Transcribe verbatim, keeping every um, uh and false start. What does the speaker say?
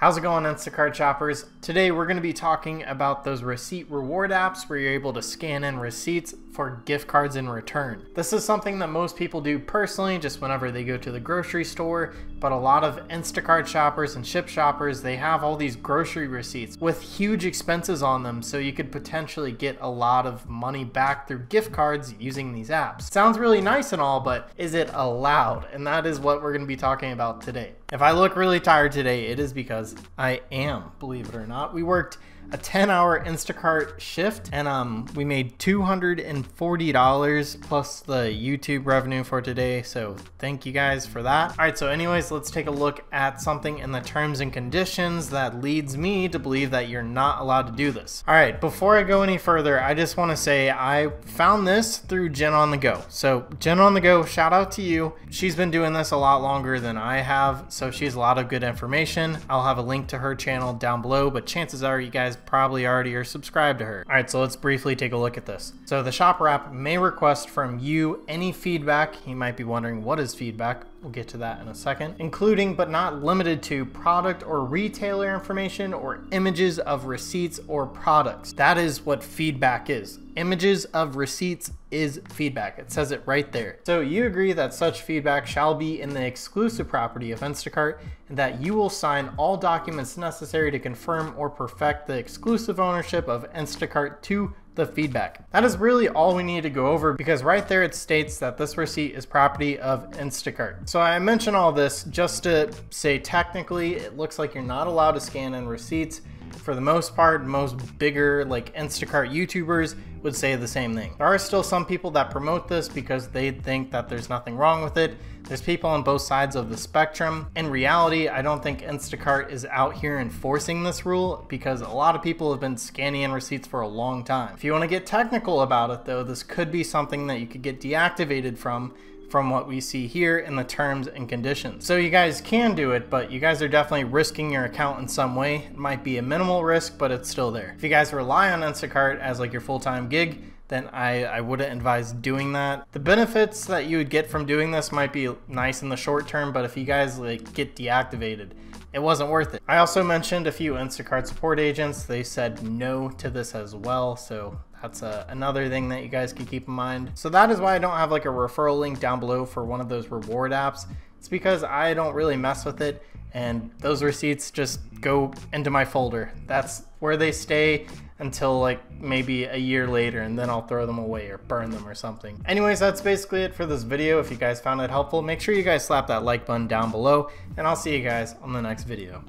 How's it going, Instacart shoppers? Today we're going to be talking about those receipt reward apps where you're able to scan in receipts for gift cards in return. This is something that most people do personally just whenever they go to the grocery store, but a lot of Instacart shoppers and Ship shoppers, they have all these grocery receipts with huge expenses on them, so you could potentially get a lot of money back through gift cards using these apps. Sounds really nice and all, but is it allowed? And that is what we're going to be talking about today. If I look really tired today, it is because I am, believe it or not. We worked a ten hour Instacart shift and um, we made two hundred forty dollars plus the YouTube revenue for today. So thank you guys for that. All right, so anyways, let's take a look at something in the terms and conditions that leads me to believe that you're not allowed to do this. All right, before I go any further, I just wanna say I found this through Jen on the go. So Jen on the go, shout out to you. She's been doing this a lot longer than I have. So she's a lot of good information. I'll have a link to her channel down below, but chances are you guys probably already are subscribed to her. All right, so let's briefly take a look at this. So the shopper app may request from you any feedback. You might be wondering, what is feedback? We'll get to that in a second, including but not limited to product or retailer information or images of receipts or products. That is what feedback is. Images of receipts is feedback. It says it right there. So you agree that such feedback shall be in the exclusive property of Instacart and that you will sign all documents necessary to confirm or perfect the exclusive ownership of Instacart to the feedback. That is really all we need to go over because right there it states that this receipt is property of Instacart. So I mention all this just to say technically it looks like you're not allowed to scan in receipts. For the most part, most bigger like Instacart YouTubers would say the same thing. There are still some people that promote this because they think that there's nothing wrong with it. There's people on both sides of the spectrum. In reality, I don't think Instacart is out here enforcing this rule because a lot of people have been scanning in receipts for a long time. If you want to get technical about it though, this could be something that you could get deactivated from from what we see here in the terms and conditions. So you guys can do it, but you guys are definitely risking your account in some way. It might be a minimal risk, but it's still there. If you guys rely on Instacart as like your full-time gig, then I, I wouldn't advise doing that. The benefits that you would get from doing this might be nice in the short term, but if you guys like get deactivated, it wasn't worth it. I also mentioned a few Instacart support agents. They said no to this as well, so that's a, another thing that you guys can keep in mind. So that is why I don't have like a referral link down below for one of those reward apps. It's because I don't really mess with it and those receipts just go into my folder. That's where they stay until like maybe a year later and then I'll throw them away or burn them or something. Anyways, that's basically it for this video. If you guys found it helpful, make sure you guys slap that like button down below and I'll see you guys on the next video.